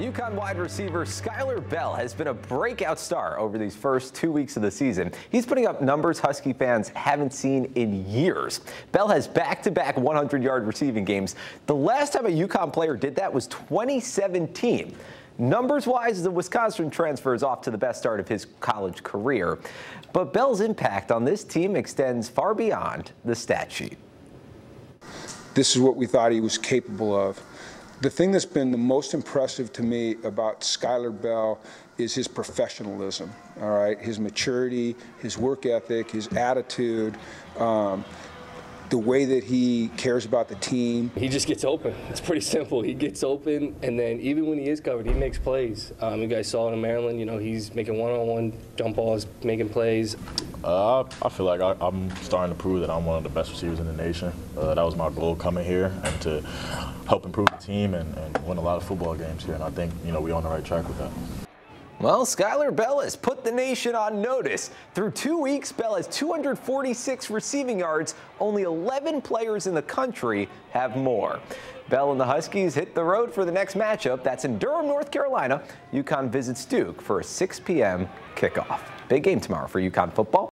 UConn wide receiver Skyler Bell has been a breakout star over these first 2 weeks of the season. He's putting up numbers Husky fans haven't seen in years. Bell has back-to-back 100-yard receiving games. The last time a UConn player did that was 2017. Numbers-wise, the Wisconsin transfer is off to the best start of his college career. But Bell's impact on this team extends far beyond the stat sheet. This is what we thought he was capable of. The thing that's been the most impressive to me about Skyler Bell is his professionalism, all right? His maturity, his work ethic, his attitude, the way that he cares about the team. He just gets open. It's pretty simple. He gets open, and then even when he is covered, he makes plays. You guys saw it in Maryland, you know, he's making one-on-one jump balls, making plays. I feel like I'm starting to prove that I'm one of the best receivers in the nation. That was my goal coming here, and to help improve the team and win a lot of football games here. And I think, you know, we're on the right track with that. Well, Skyler Bell has put the nation on notice. Through 2 weeks, Bell has 246 receiving yards. Only 11 players in the country have more. Bell and the Huskies hit the road for the next matchup. That's in Durham, North Carolina. UConn visits Duke for a 6 p.m. kickoff. Big game tomorrow for UConn football.